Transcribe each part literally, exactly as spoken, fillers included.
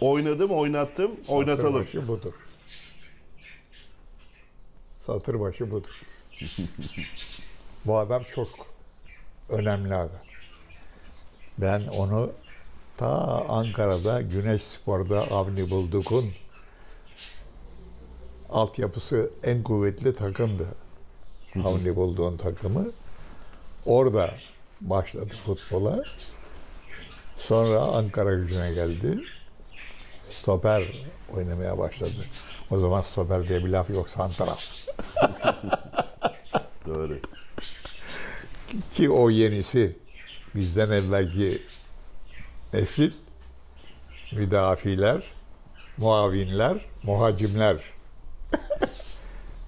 Oynadım, oynattım, oynatalım. Satırbaşı budur. Satırbaşı budur. Bu adam çok önemli adam. Ben onu ta Ankara'da Güneş Spor'da Avni Bulduk'un altyapısı en kuvvetli takımdı. Avni Bulduk'un takımı. Orada başladı futbola. Sonra Ankara Gücü'ne geldi. Stoper oynamaya başladı. O zaman stoper diye bir laf yok, santral. Doğru. Ki o yenisi, bizden evvelki nesil, müdafiler, muavinler, muhacimler,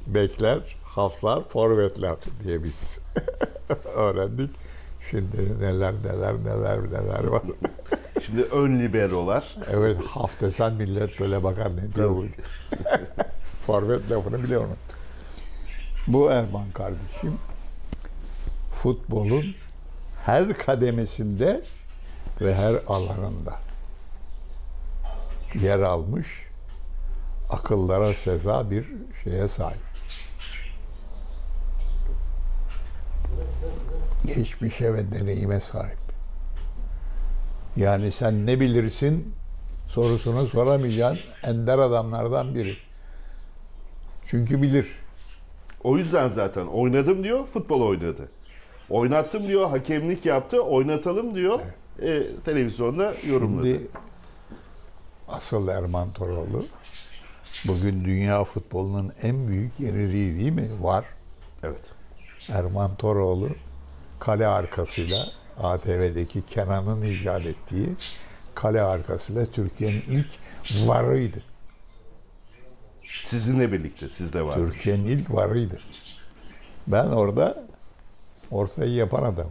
bekler, haflar, forvetler diye biz öğrendik. Şimdi neler neler neler neler var. Şimdi ön liberolar. Evet, hafta sen millet böyle bakar ne diyor bu. Forvet lafını bile unuttuk. Bu Erman kardeşim futbolun her kademesinde ve her alanında yer almış, akıllara seza bir şeye sahip. Geçmişe ve deneyime sahip. Yani sen ne bilirsin sorusunu soramayacağın ender adamlardan biri. Çünkü bilir. O yüzden zaten oynadım diyor, futbol oynadı. Oynattım diyor, hakemlik yaptı, oynatalım diyor, evet. e, televizyonda yorumladı. Şimdi asıl Erman Toroğlu, bugün dünya futbolunun en büyük yeniliği değil mi? Var. Evet. Erman Toroğlu kale arkasıyla, A T V'deki Kenan'ın icat ettiği kale arkasıyla Türkiye'nin ilk varıydı. Sizinle birlikte, siz de vardınız. Türkiye'nin ilk varıydı. Ben orada ortayı yapan adam.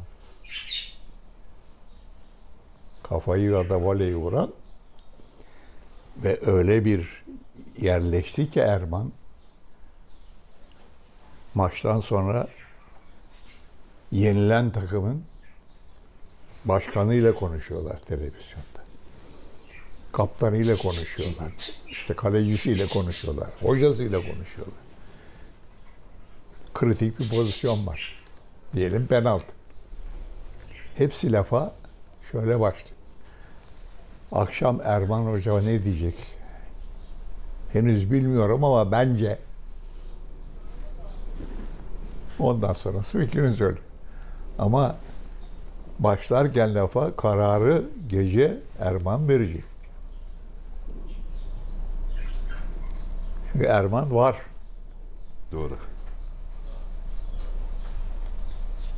Kafayı ya da voleyi vuran ve öyle bir yerleşti ki Erman, maçtan sonra yenilen takımın başkanıyla konuşuyorlar televizyonda. Kaptanıyla konuşuyorlar. İşte kalecisiyle konuşuyorlar. Hocasıyla konuşuyorlar. Kritik bir pozisyon var. Diyelim penaltı. Hepsi lafa şöyle başlıyor. Akşam Erman Hoca ne diyecek? Henüz bilmiyorum ama bence. Ondan sonrası fikriniz söyle. Ama başlarken lafa kararı gece Erman verecek. Çünkü Erman var. Doğru.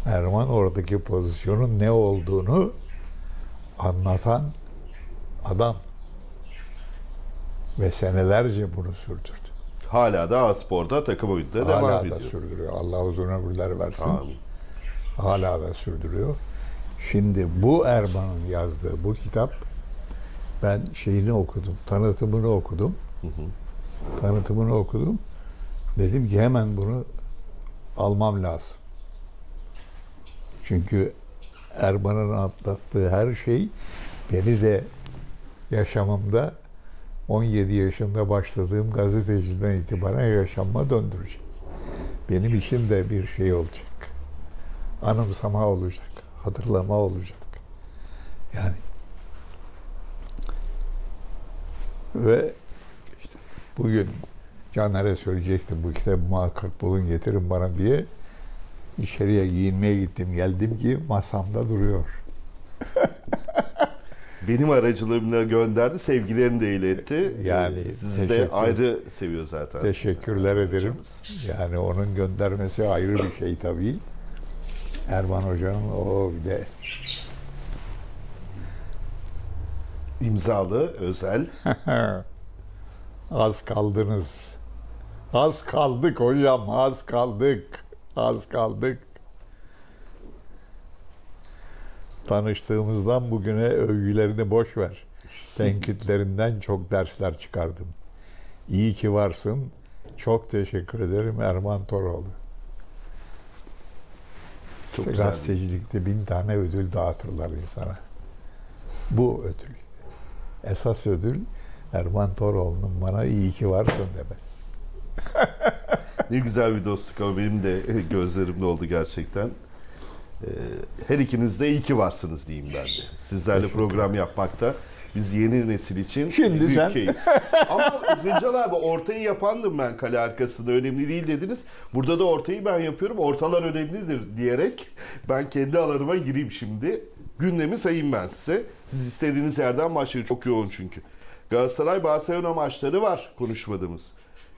Erman oradaki pozisyonun ne olduğunu anlatan adam. Ve senelerce bunu sürdürdü. Hala da A-Spor'da takım oyunda devam ediyor. Hala da sürdürüyor. Allah uzun ömürler versin. Amin. Hala da sürdürüyor. Şimdi bu Erman'ın yazdığı bu kitap, ben şeyini okudum, tanıtımını okudum. Hı hı. Tanıtımını okudum. Dedim ki hemen bunu almam lazım. Çünkü Erman'ın atlattığı her şey beni de yaşamımda on yedi yaşında başladığım gazeteciden itibaren yaşamıma döndürecek. Benim için de bir şey olacak. Anımsama olacak. Hatırlama olacak. Yani ve işte bugün Caner'e söyleyecektim, bu kitabı muhakkak bulun getirin bana diye, içeriye giyinmeye gittim, geldim ki masamda duruyor. Benim aracılığımla gönderdi, sevgilerini de iletti. Yani sizi de ayrı seviyor zaten. Teşekkürler ederim. Yani onun göndermesi ayrı bir şey tabii. Erman Hoca'nın o bir de imzalı özel. Az kaldınız. Az kaldık hocam, az kaldık. Az kaldık. Tanıştığımızdan bugüne övgülerini boş ver. Tenkitlerinden çok dersler çıkardım. İyi ki varsın. Çok teşekkür ederim Erman Toroğlu. İşte gazetecilikte bin tane ödül dağıtırlar insana. Bu ödül. Esas ödül Erman Toroğlu'nun bana iyi ki varsın demesi. Ne güzel bir dostluk, ama benim de gözlerimde oldu gerçekten. Her ikiniz de iyi ki varsınız diyeyim ben de. Sizlerle program yapmakta biz yeni nesil için şimdi büyük sen keyif. Ama Rıcal abi, ortayı yapandım ben kale arkasında, önemli değil dediniz. Burada da ortayı ben yapıyorum, ortalar önemlidir diyerek ben kendi alanıma gireyim şimdi. Gündemi sayayım ben size. Siz istediğiniz yerden başlayın, çok yoğun çünkü. Galatasaray-Barcelona maçları var konuşmadığımız.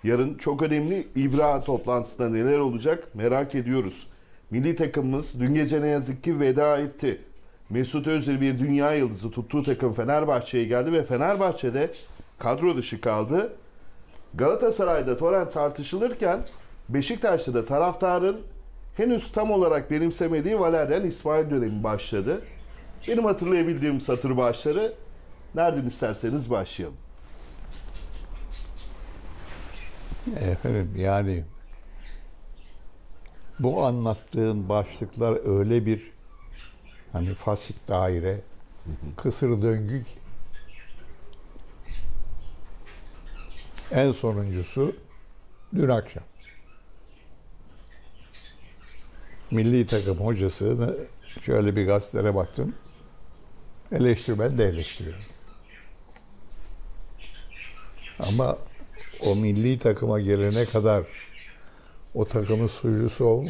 Yarın çok önemli İbra toplantısında neler olacak merak ediyoruz. Milli takımımız dün gece ne yazık ki veda etti. Mesut Özil bir dünya yıldızı, tuttuğu takım Fenerbahçe'ye geldi ve Fenerbahçe'de kadro dışı kaldı. Galatasaray'da torrent tartışılırken Beşiktaş'ta da taraftarın henüz tam olarak benimsemediği Valerian İsmail dönemi başladı. Benim hatırlayabildiğim satır başları. Nereden isterseniz başlayalım. Efendim, yani bu anlattığın başlıklar öyle bir hani fasit daire, kısır döngü ki. En sonuncusu dün akşam. Milli takım hocasını şöyle bir gazetelere baktım. Eleştirmen de eleştiriyorum. Ama o milli takıma gelene kadar o takımın suçlusu o.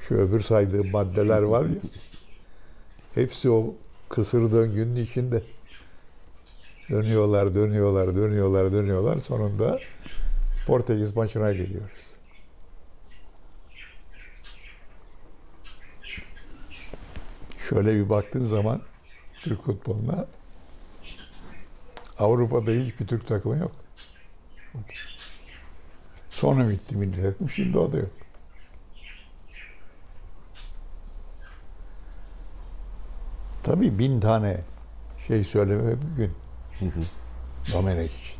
Şu öbür saydığım maddeler var ya, hepsi o kısır döngünün içinde. Dönüyorlar, dönüyorlar, dönüyorlar, dönüyorlar. Sonunda Portekiz maçına geliyoruz. Şöyle bir baktığın zaman Türk futboluna, Avrupa'da hiçbir Türk takımı yok. Sonra bitti milli takım, şimdi o da yok. Tabii bin tane şey söyleme bugün. Domenech için.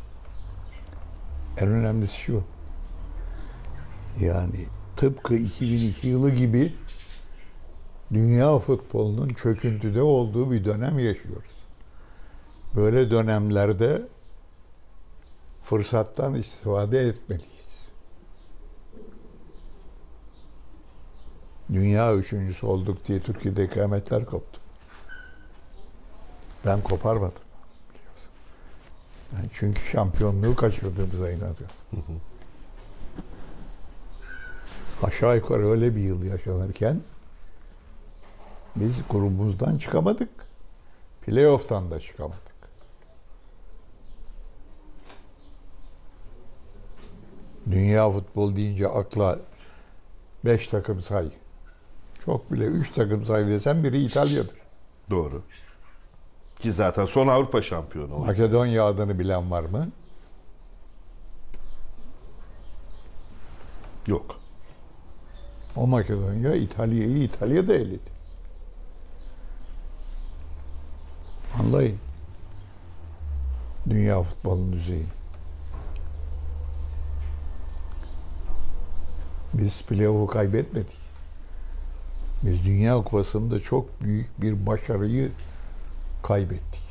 En önemlisi şu. Yani tıpkı iki bin iki yılı gibi dünya futbolunun çöküntüde olduğu bir dönem yaşıyoruz. Böyle dönemlerde fırsattan istifade etmeliyiz. Dünya üçüncüsü olduk diye Türkiye'de kıyametler koptu. Ben koparmadım. Biliyorsun. Yani çünkü şampiyonluğu kaçırdığımıza inanıyorum. Aşağı yukarı öyle bir yıl yaşanırken biz grubumuzdan çıkamadık. Playoff'tan da çıkamadık. Dünya futbol deyince akla beş takım say. Çok bile üç takım say desem biri İtalya'dır. Doğru. Ki zaten son Avrupa şampiyonu oldu. Makedonya adını bilen var mı? Yok. O Makedonya İtalya'yı İtalya'da eledi. Anlayın. Dünya futbolunun düzeyi. Biz playoff'u kaybetmedik. Biz Dünya Kupası'nda çok büyük bir başarıyı kaybettik.